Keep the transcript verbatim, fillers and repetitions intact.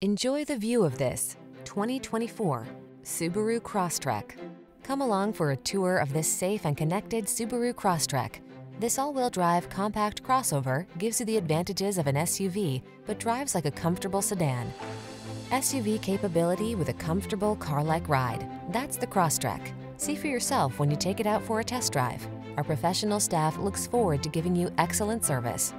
Enjoy the view of this twenty twenty-four Subaru Crosstrek. Come along for a tour of this safe and connected Subaru Crosstrek. This all-wheel drive compact crossover gives you the advantages of an S U V, but drives like a comfortable sedan. S U V capability with a comfortable car-like ride. That's the Crosstrek. See for yourself when you take it out for a test drive. Our professional staff looks forward to giving you excellent service.